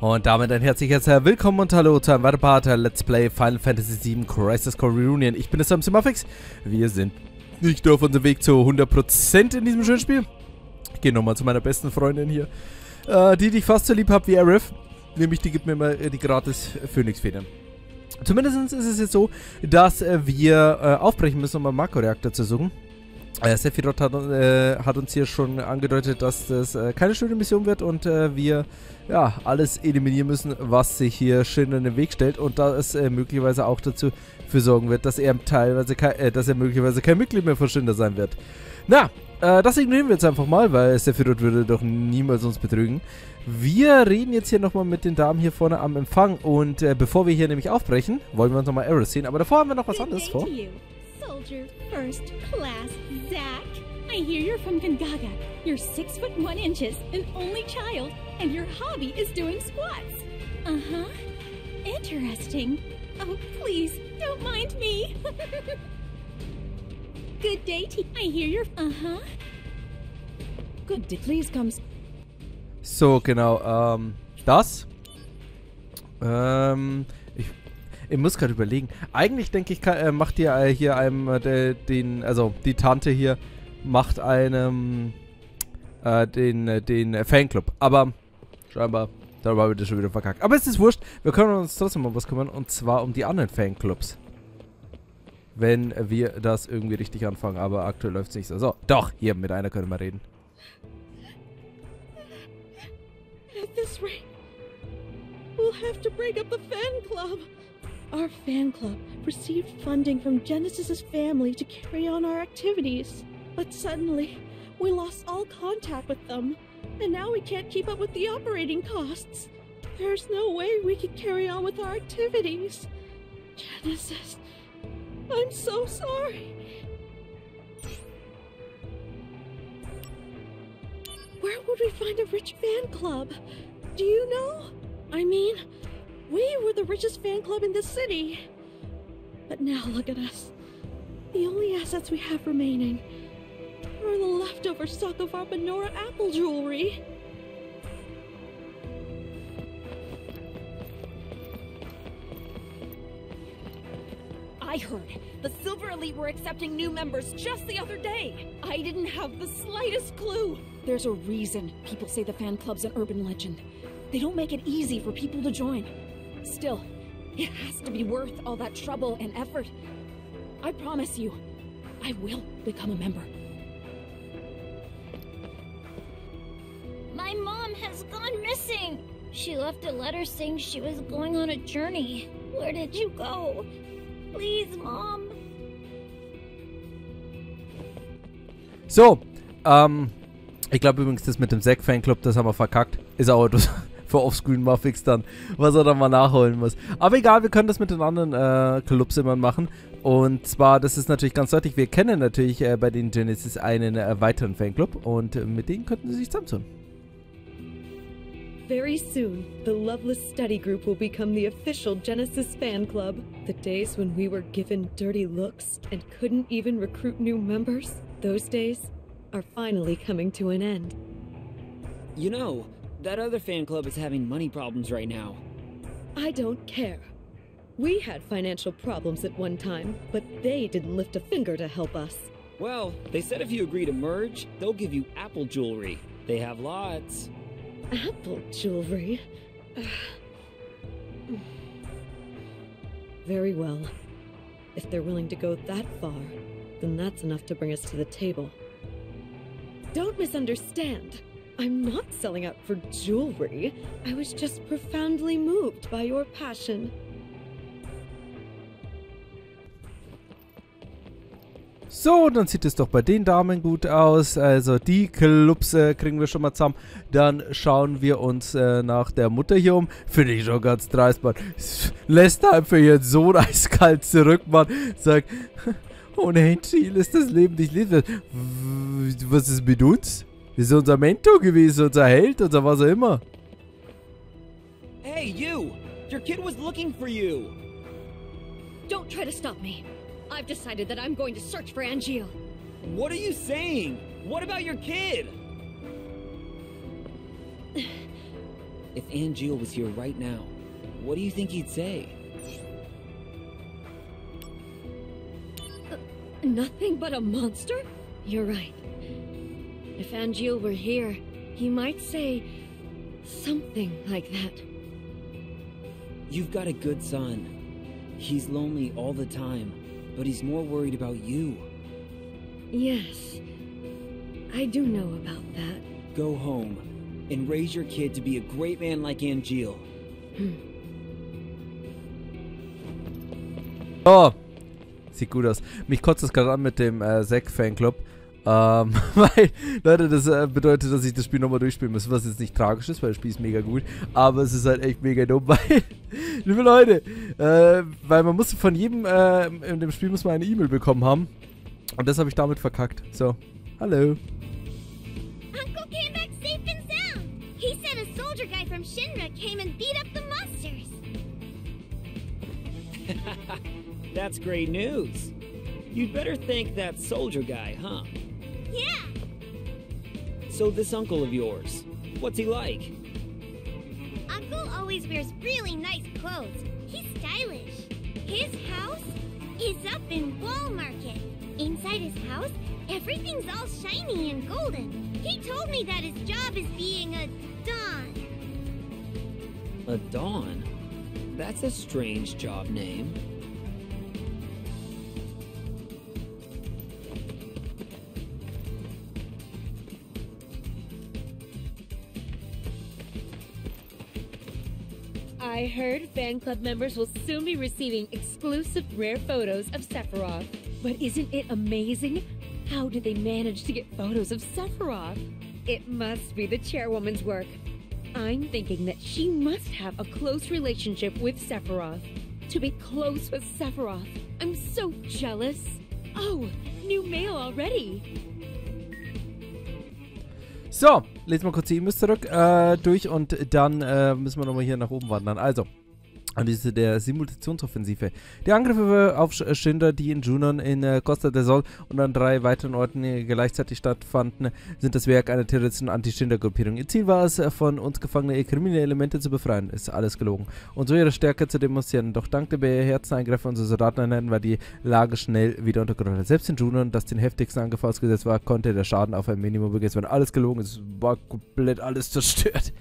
Und damit ein herzliches Willkommen und Hallo zu einem weiteren Part Let's Play Final Fantasy 7 Crisis Core Reunion. Ich bin der Samson Mafix. Wir sind nicht auf unserem Weg zu 100% in diesem schönen Spiel. Ich gehe nochmal zu meiner besten Freundin hier, die ich fast so lieb habe wie Aerith. Nämlich, die gibt mir immer die gratis Phönixfedern. Zumindest ist es jetzt so, dass wir aufbrechen müssen, um einen Makroreaktor zu suchen. Sephiroth hat uns hier schon angedeutet, dass das keine schöne Mission wird und wir ja alles eliminieren müssen, was sich hier Shinra in den Weg stellt, und da es möglicherweise auch dazu für sorgen wird, dass er möglicherweise kein Mitglied mehr von Shinra sein wird. Na, das ignorieren wir jetzt einfach mal, weil Sephiroth würde doch niemals uns betrügen. Wir reden jetzt hier nochmal mit den Damen hier vorne am Empfang und bevor wir hier nämlich aufbrechen, wollen wir uns nochmal Aerith sehen, aber davor haben wir noch was anderes vor. First class, Zack. I hear you're from Gongaga. You're 6'1", an only child, and your hobby is doing squats. Interesting. Oh, please, don't mind me. Good day to you. I hear you're... Good day, please come... So, genau, das. Ich muss gerade überlegen. Eigentlich denke ich, macht ihr hier einem, die Tante hier macht einem, den Fanclub. Aber scheinbar, darüber habe ich das schon wieder verkackt. Aber es ist wurscht, wir können uns trotzdem mal was kümmern, und zwar um die anderen Fanclubs. Wenn wir das irgendwie richtig anfangen, aber aktuell läuft es nicht so. So, doch, hier, mit einer können wir reden. At this rate, we'll have to break up the fanclub. Our fan club received funding from Genesis's family to carry on our activities, but suddenly we lost all contact with them, and now we can't keep up with the operating costs. There's no way we could carry on with our activities. Genesis, I'm so sorry. Where would we find a rich fan club? Do you know? I mean, we were the richest fan club in the city. But now look at us. The only assets we have remaining are the leftover stock of our Benora apple jewelry. I heard the Silver Elite were accepting new members just the other day. I didn't have the slightest clue. There's a reason people say the fan club's an urban legend. They don't make it easy for people to join. Still, it has to be worth all that trouble and effort. I promise you, I will become a member. My mom has gone missing! She left a letter saying she was going on a journey. Where did you go? Please, Mom. So, ich glaube übrigens, das mit dem Zack Fanclub, das haben wir verkackt. Ist auch das für Offscreen Mafix dann, was er dann mal nachholen muss. Aber egal, wir können das mit den anderen Clubs immer machen. Und zwar, das ist natürlich ganz deutlich, wir kennen natürlich bei den Genesis einen weiteren Fanclub, und mit denen könnten sie sich zusammentun. Very soon, the Loveless Study Group will become the official Genesis fan club. The days when we were given dirty looks and couldn't even recruit new members, those days are finally coming to an end. You know, that other fan club is having money problems right now. I don't care. We had financial problems at one time, but they didn't lift a finger to help us. Well, they said if you agree to merge, they'll give you apple jewelry. They have lots. Apple jewelry? Very well. If they're willing to go that far, then that's enough to bring us to the table. Don't misunderstand. I'm not selling out for jewelry. I was just profoundly moved by your passion. So, dann sieht es doch bei den Damen gut aus. Also die Clubs kriegen wir schon mal zusammen. Dann schauen wir uns nach der Mutter hier um. Finde ich schon ganz dreist, Mann. Lässt einfach ihren Sohn eiskalt zurück, Mann. Sagt, ohne Angeal ist das Leben nicht lebenswert. Was ist mit uns? Ist unser Mentor gewesen, unser Held, unser was auch immer. Hey, you! Your kid was looking for you! Don't try to stop me. I've decided that I'm going to search for Angeal. What are you saying? What about your kid? If if Angeal was here right now, what do you think he'd say? Nothing but a monster? You're right. If Angeal were here, he might say something like that. You've got a good son. He's lonely all the time, but he's more worried about you. Yes, I do know about that. Go home and raise your kid to be a great man like Angeal. Oh, sieht gut aus. Mich kotzt es gerade an mit dem Zack Fanclub. Weil, Leute, das bedeutet, dass ich das Spiel nochmal durchspielen muss, was jetzt nicht tragisch ist, weil das Spiel ist mega gut, aber es ist halt echt mega dumm, weil, liebe Leute, weil man musste von jedem, in dem Spiel muss man eine E-Mail bekommen haben und das habe ich damit verkackt. So, hallo. Uncle came back safe and sound. He said a soldier guy from Shinra came and beat up the monsters. That's great news. You'd better thank that soldier guy, huh? Yeah. So this uncle of yours, what's he like? Uncle always wears really nice clothes. He's stylish. His house is up in Wall Market. Inside his house, everything's all shiny and golden. He told me that his job is being a Don. A Don? That's a strange job name. I heard fan club members will soon be receiving exclusive rare photos of Sephiroth. But isn't it amazing? How did they manage to get photos of Sephiroth? It must be the chairwoman's work. I'm thinking that she must have a close relationship with Sephiroth. To be close with Sephiroth, I'm so jealous. Oh, new mail already. So, lesen wir kurz die E-Mails zurück durch und dann müssen wir nochmal hier nach oben wandern. Also, Analyse der Simulationsoffensive. Die Angriffe auf Shinra, die in Junon, in Costa del Sol und an 3 weiteren Orten gleichzeitig stattfanden, sind das Werk einer terroristischen Anti-Shinra-Gruppierung. Ihr Ziel war es, von uns gefangene kriminelle Elemente zu befreien. Ist alles gelogen. Und so ihre Stärke zu demonstrieren. Doch dank der beherzten Eingriffe unserer Soldateneinheiten war die Lage schnell wieder untergeordnet. Selbst in Junon, das den heftigsten Angriff ausgesetzt war, konnte der Schaden auf ein Minimum begrenzt werden. Alles gelogen. Es war komplett alles zerstört.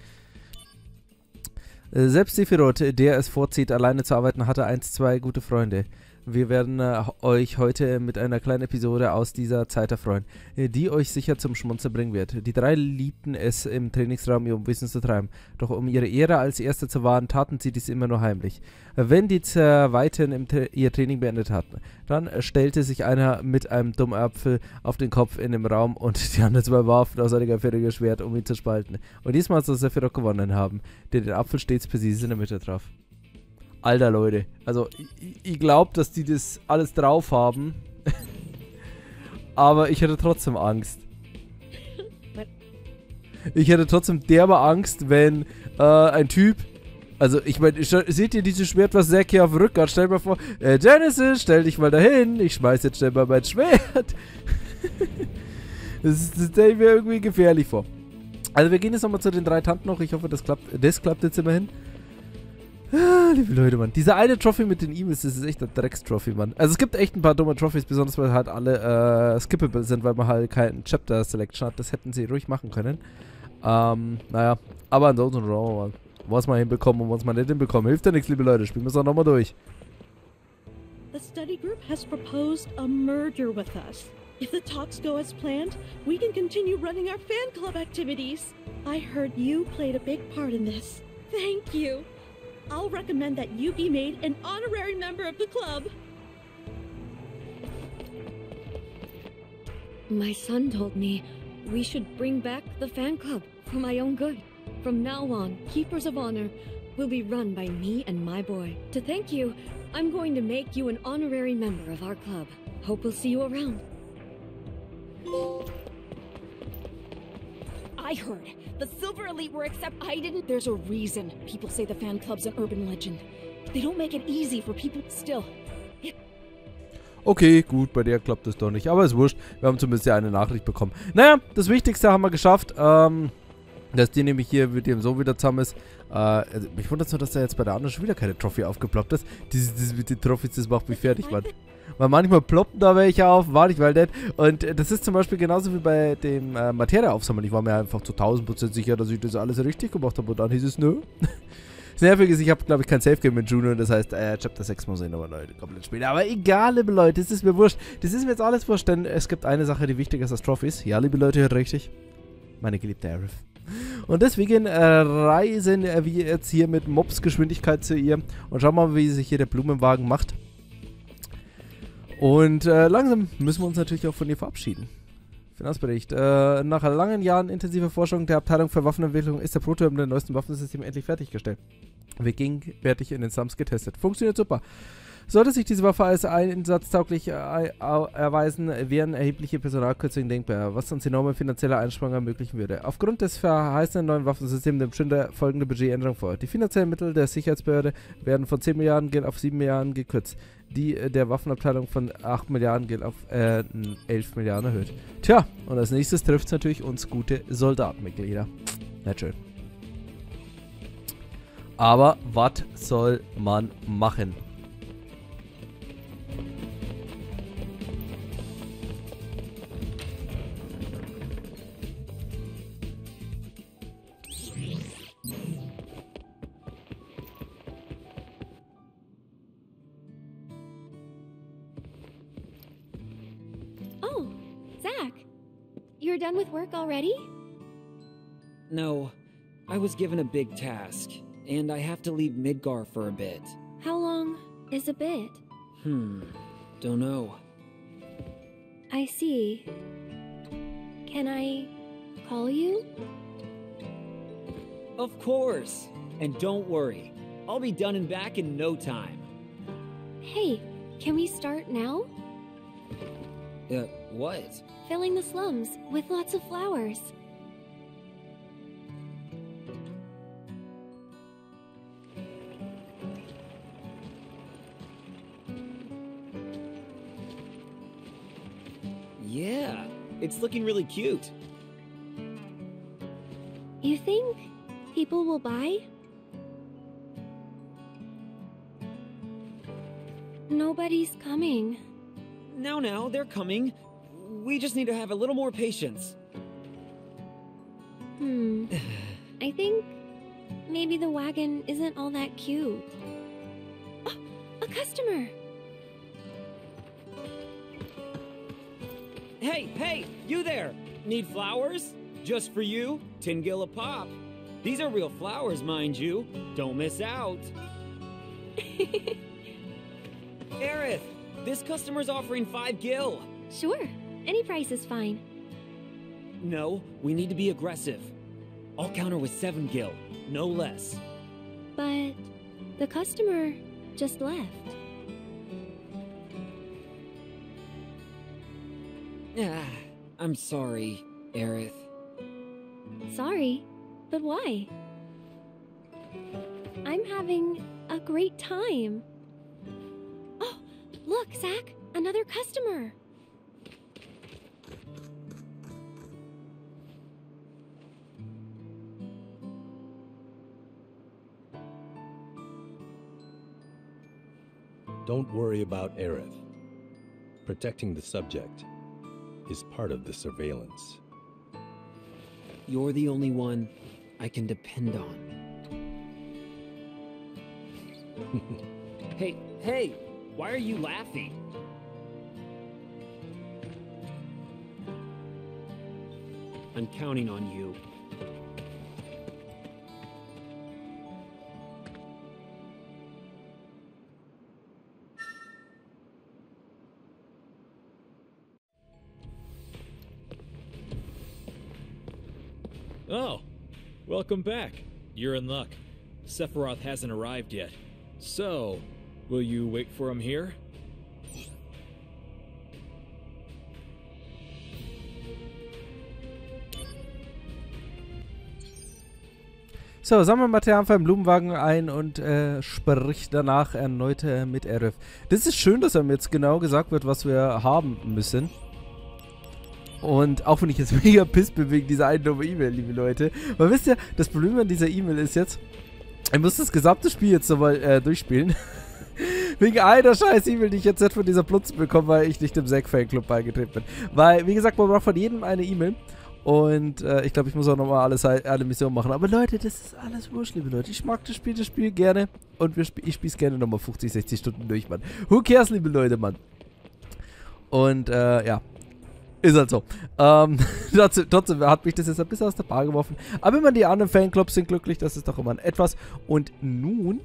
Selbst Sephiroth, der es vorzieht, alleine zu arbeiten, hatte 1, 2 gute Freunde. Wir werden euch heute mit einer kleinen Episode aus dieser Zeit erfreuen, die euch sicher zum Schmunzeln bringen wird. Die 3 liebten es, im Trainingsraum ihr Unwissen zu treiben. Doch um ihre Ehre als Erste zu wahren, taten sie dies immer nur heimlich. Wenn die Zweiten ihr Training beendet hatten, dann stellte sich einer mit einem dummen Apfel auf den Kopf in dem Raum und die anderen 2 warfen aus einem gefährlichen Schwert, um ihn zu spalten. Und diesmal soll Sephiroth gewonnen haben, der den Apfel stets präzise in der Mitte traf. Alter, Leute, also ich glaube, dass die das alles drauf haben, aber ich hätte trotzdem Angst. Ich hätte trotzdem derbe Angst, wenn ein Typ, also ich meine, seht ihr dieses Schwert, was Zack hier auf dem Rücken hat? Stell mal vor, Genesis, stell dich mal dahin, ich schmeiß jetzt schnell mal mein Schwert. Das stelle ich mir irgendwie gefährlich vor. Also wir gehen jetzt nochmal zu den 3 Tanten noch, ich hoffe, das klappt jetzt immerhin. Ah, liebe Leute, Mann. Diese eine Trophy mit den E-Mails, das ist echt ein Drecks-Trophy, Mann. Also es gibt echt ein paar dumme Trophys, besonders weil halt alle skippable sind, weil man halt keinen Chapter-Selection hat. Das hätten sie ruhig machen können. Naja. Aber ansonsten, Mann. Was mal hinbekommen und was mal nicht hinbekommen. Hilft ja nichts, liebe Leute. Spielen wir es auch nochmal durch. The study group has proposed a merger with us. If the talks go as planned, we can continue running our fan club activities. I heard you played a big part in this. Thank you. I'll recommend that you be made an honorary member of the club. My son told me we should bring back the fan club for my own good. From now on, Keepers of Honor will be run by me and my boy. To thank you, I'm going to make you an honorary member of our club. Hope we'll see you around. I heard. The Silver Elite were except I didn't. There's a reason people say the fan club's an urban legend. They don't make it easy for people still. Okay, gut, bei der klappt das doch nicht. Aber ist wurscht. Wir haben zumindest ja eine Nachricht bekommen. Naja, das Wichtigste haben wir geschafft. Dass die nämlich hier mit dem Sohn wieder zusammen ist. Also mich wundert es nur, dass da jetzt bei der anderen schon wieder keine Trophy aufgeploppt ist. Dieses mit den Trophys, das macht mich fertig, Mann. Weil manchmal ploppen da welche auf, war nicht mal nett. Und das ist zum Beispiel genauso wie bei dem Materia aufsammeln. Ich war mir einfach zu 1000% sicher, dass ich das alles richtig gemacht habe. Und dann hieß es, nö. Das Nervige ist, ich habe, glaube ich, kein Safe-Game mit Juno. Das heißt, Chapter 6 muss ich nochmal komplett spielen. Aber egal, liebe Leute, das ist mir wurscht. Das ist mir jetzt alles wurscht, denn es gibt eine Sache, die wichtiger ist als Trophys. Ja, liebe Leute, hört richtig. Meine geliebte Aerith. Und deswegen reisen wir jetzt hier mit Mobsgeschwindigkeit zu ihr und schauen mal, wie sich hier der Blumenwagen macht. Und langsam müssen wir uns natürlich auch von ihr verabschieden. Finanzbericht. Nach langen Jahren intensiver Forschung der Abteilung für Waffenentwicklung ist der Prototyp des neuesten Waffensystems endlich fertiggestellt. Wird gegenwärtig in den Slums getestet. Funktioniert super. Sollte sich diese Waffe als einsatztauglich erweisen, wären erhebliche Personalkürzungen denkbar, was uns enorme finanzielle Einsparungen ermöglichen würde. Aufgrund des verheißenen neuen Waffensystems nimmt Shinra folgende Budgetänderung vor. Die finanziellen Mittel der Sicherheitsbehörde werden von 10 Milliarden Geld auf 7 Milliarden gekürzt. Die der Waffenabteilung von 8 Milliarden Geld auf 11 Milliarden erhöht. Tja, und als nächstes trifft es natürlich uns gute Soldatenmitglieder. Na schön. Aber was soll man machen? Done with work already? No, I was given a big task, and I have to leave Midgar for a bit. How long is a bit? Don't know. I see. Can I call you? Of course, and don't worry, I'll be done and back in no time. Hey, can we start now? What? Filling the slums with lots of flowers. Yeah, it's looking really cute. You think people will buy? Nobody's coming. No, they're coming. We just need to have a little more patience. I think maybe the wagon isn't all that cute. Oh, a customer! Hey, you there! Need flowers? Just for you, 10 gil a pop. These are real flowers, mind you. Don't miss out. Aerith! This customer's offering 5 gil. Sure, any price is fine. No, we need to be aggressive. I'll counter with 7 gil, no less. But the customer just left. I'm sorry, Aerith. Sorry? But why? I'm having a great time. Look, Zack, another customer. Don't worry about Aerith. Protecting the subject is part of the surveillance. You're the only one I can depend on. Hey! Why are you laughing? I'm counting on you. Oh, welcome back. You're in luck. Sephiroth hasn't arrived yet. So, will you wait for him here? So, sammelt Materia einfach im Blumenwagen ein und spricht danach erneut mit Aerith. Das ist schön, dass einem jetzt genau gesagt wird, was wir haben müssen. Und auch wenn ich jetzt mega piss bin wegen dieser einen dummen E-Mail, liebe Leute. Weil wisst ihr, das Problem an dieser E-Mail ist jetzt, ich muss das gesamte Spiel jetzt nochmal durchspielen. Wegen einer scheiß E-Mail, die ich jetzt von dieser Plunze bekomme, weil ich nicht dem Zack Fair Club beigetreten bin. Weil, wie gesagt, man braucht von jedem eine E-Mail. Und ich glaube, ich muss auch nochmal alle Missionen machen. Aber Leute, das ist alles wurscht, liebe Leute. Ich mag das Spiel gerne. Und ich spiele es gerne nochmal 50, 60 Stunden durch, Mann. Who cares, liebe Leute, Mann. Und ja. Ist halt so. Trotzdem hat mich das jetzt ein bisschen aus der Bahn geworfen. Aber immer die anderen Fanclubs sind glücklich, das ist doch immer ein etwas. Und nun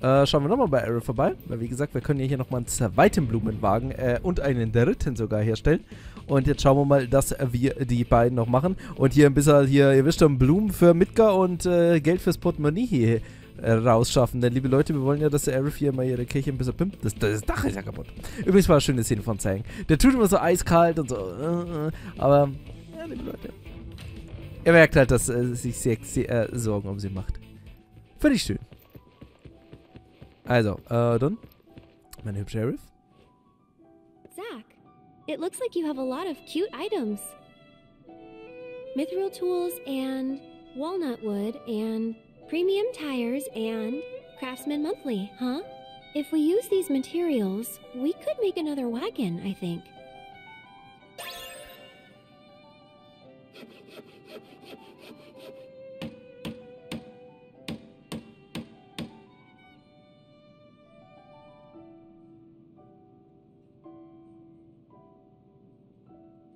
schauen wir nochmal bei Aerith vorbei. Weil wie gesagt, wir können ja hier nochmal einen zweiten Blumenwagen und einen dritten sogar herstellen. Und jetzt schauen wir mal, dass wir die beiden noch machen. Und hier ein bisschen, hier, ihr wisst schon, Blumen für Midgar und Geld fürs Portemonnaie hier rausschaffen. Denn liebe Leute, wir wollen ja, dass der Aerith hier mal ihre Kirche ein bisschen pimpt. Das Dach ist ja kaputt. Übrigens war eine schöne Szene von Zang. Der tut immer so eiskalt und so. Aber, ja, liebe Leute. Ihr merkt halt, dass sich sehr Sorgen um sie macht. Völlig schön. Also, dann. Meine hübsche Aerith. Zack, it looks like you have a lot of cute items. Mithril tools and walnut wood and premium tires and Craftsman Monthly, huh? If we use these materials, we could make another wagon, I think.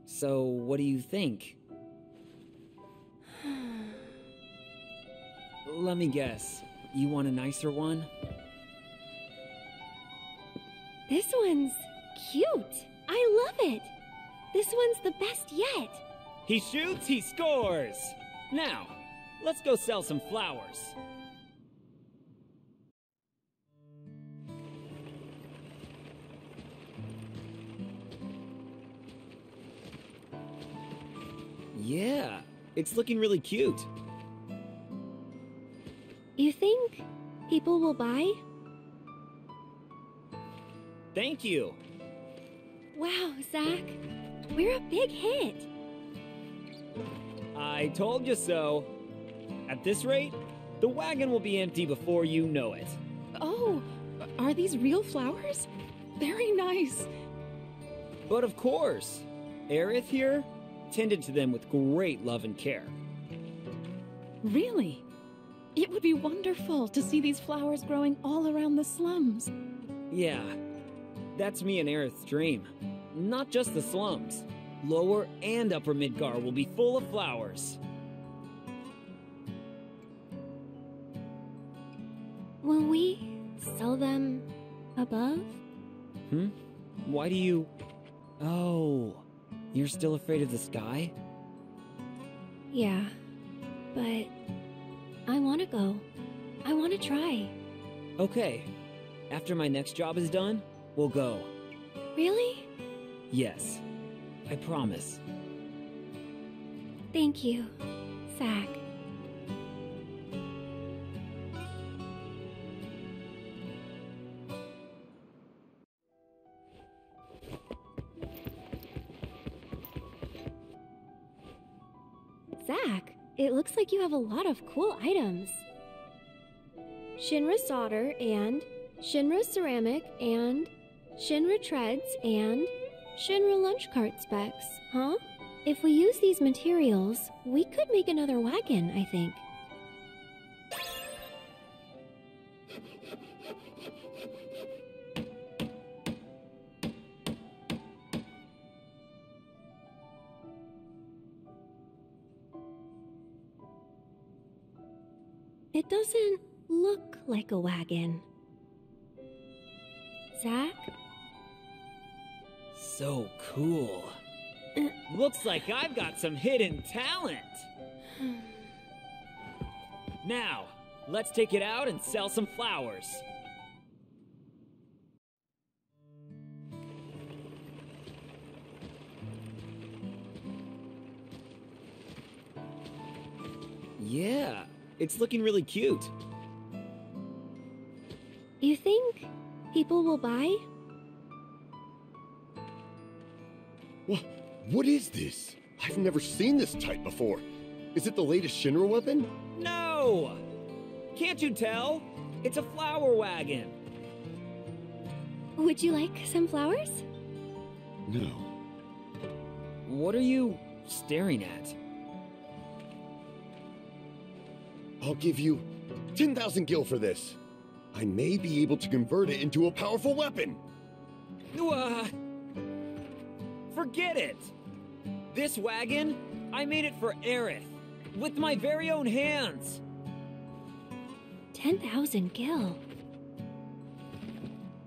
So, what do you think? Let me guess. You want a nicer one? This one's cute. I love it. This one's the best yet. He shoots, he scores. Now, let's go sell some flowers. Yeah, it's looking really cute. You think people will buy? Thank you. Wow, Zack. We're a big hit. I told you so. At this rate, the wagon will be empty before you know it. Oh, are these real flowers? Very nice. But of course, Aerith here tended to them with great love and care. Really? It would be wonderful to see these flowers growing all around the slums. Yeah, that's me and Aerith's dream. Not just the slums. Lower and Upper Midgar will be full of flowers. Will we sell them above? Hmm? Why do you... Oh, you're still afraid of the sky? Yeah, but... I want to go. I want to try. Okay. After my next job is done, we'll go. Really? Yes. I promise. Thank you, Zack. Zack? It looks like you have a lot of cool items. Shinra solder and Shinra ceramic and Shinra treads and Shinra lunch cart specs, huh? If we use these materials, we could make another wagon, I think. It doesn't look like a wagon. Zack? So cool. Looks like I've got some hidden talent. Now, let's take it out and sell some flowers. Yeah. It's looking really cute. You think people will buy? What is this? I've never seen this type before. Is it the latest Shinra weapon? No! Can't you tell? It's a flower wagon. Would you like some flowers? No. What are you staring at? I'll give you 10,000 gil for this. I may be able to convert it into a powerful weapon. Forget it. This wagon, I made it for Aerith, with my very own hands. 10,000 gil.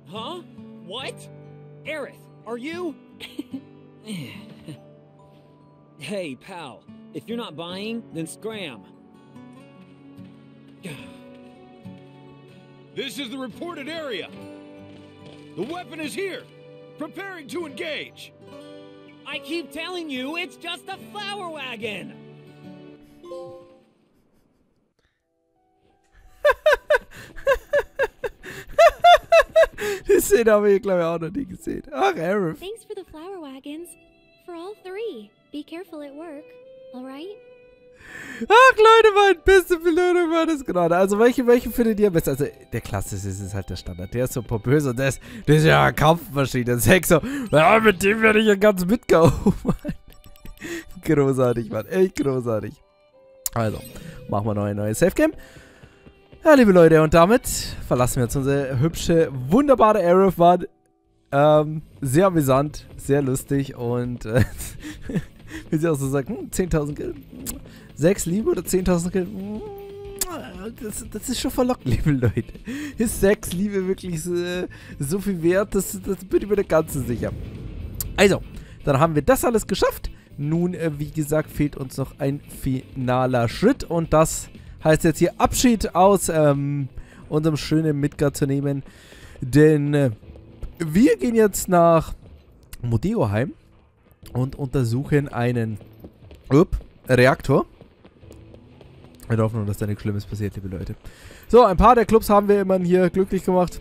Huh? What? Aerith, are you? Hey, pal. If you're not buying, then scram. This is the reported area. The weapon is here, preparing to engage. I keep telling you, it's just a flower wagon. Die Szene habe ich, glaube ich, auch noch nie gesehen. Ach, Aerith. Thanks for the flower wagons. For all three. Be careful at work. All right? Ach, Leute, mein beste Belohnung war das gerade. Also, welche findet ihr am besten? Also, der Klassische ist halt der Standard. Der ist so pompös und der ist ja eine Kampfmaschine. Das ist so, ja, mit dem werde ich ja ganz mitgehen. Oh, Mann. Großartig, Mann. Echt großartig. Also, machen wir noch ein neues Safe-Game. Ja, liebe Leute, und damit verlassen wir jetzt unsere hübsche, wunderbare Aerith. War sehr amüsant, sehr lustig und wie sie auch so sagt, 10.000 Geld, 6 Liebe oder 10.000 Geld, das ist schon verlockend, liebe Leute. Ist 6 Liebe wirklich so viel wert? Das bin ich mir ganz sicher. Also, dann haben wir das alles geschafft. Nun, wie gesagt, fehlt uns noch ein finaler Schritt und das heißt jetzt hier Abschied aus unserem schönen Midgar zu nehmen. Denn wir gehen jetzt nach Midgarheim und untersuchen einen Reaktor. Wir hoffen, dass da nichts Schlimmes passiert, liebe Leute. So, ein paar der Clubs haben wir immerhin hier glücklich gemacht.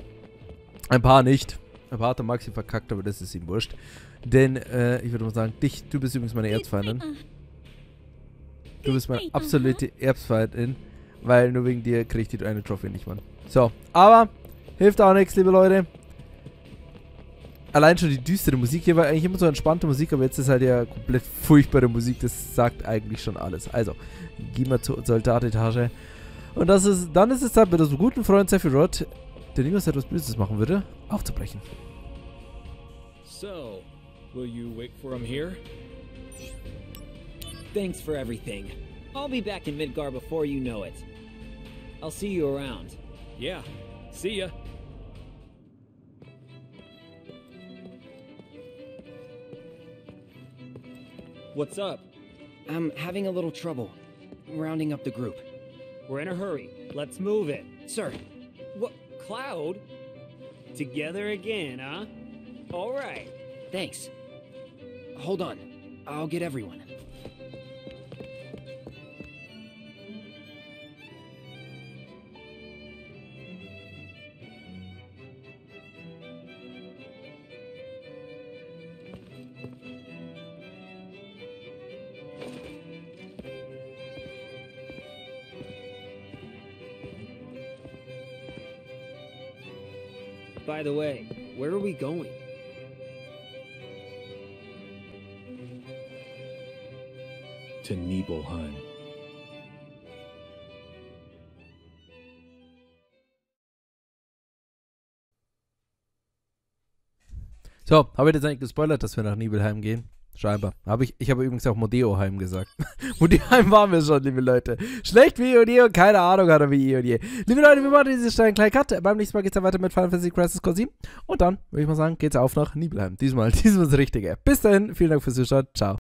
Ein paar nicht. Ein paar hat der Maxi verkackt, aber das ist ihm wurscht. Denn ich würde mal sagen, du bist übrigens meine Erzfeindin. Du bist meine absolute Erzfeindin, weil nur wegen dir kriegt die eine Trophäe nicht, Mann. So, aber hilft auch nichts, liebe Leute. Allein schon die düstere Musik hier war eigentlich immer so entspannte Musik, aber jetzt ist halt ja komplett furchtbare Musik. Das sagt eigentlich schon alles. Also, gehen wir zur Soldatetage. Und dann ist es Zeit, mit unserem guten Freund Sephiroth, der niemals etwas Böses machen würde, aufzubrechen. So, will you wait for him here? Thanks for everything. I'll be back in Midgar before you know it. I'll see you around. Yeah, see ya. What's up? I'm having a little trouble rounding up the group. We're in a hurry. Let's move it. Sir, what? Cloud? Together again, huh? All right. Thanks. Hold on. I'll get everyone. By the way, where are we going? To Nibelheim. So, habe ich jetzt eigentlich gespoilert, dass wir nach Nibelheim gehen? Scheinbar. Ich habe übrigens auch Midgarheim gesagt. Midgarheim waren wir schon, liebe Leute. Schlecht wie und je und keine Ahnung hat er wie je und je. Liebe Leute, wir machen diese kleine Cut. Beim nächsten Mal geht's dann weiter mit Final Fantasy Crisis Core 7. Und dann, würde ich mal sagen, geht's auf nach Nibelheim. Diesmal ist das Richtige. Bis dahin, vielen Dank fürs Zuschauen. Ciao.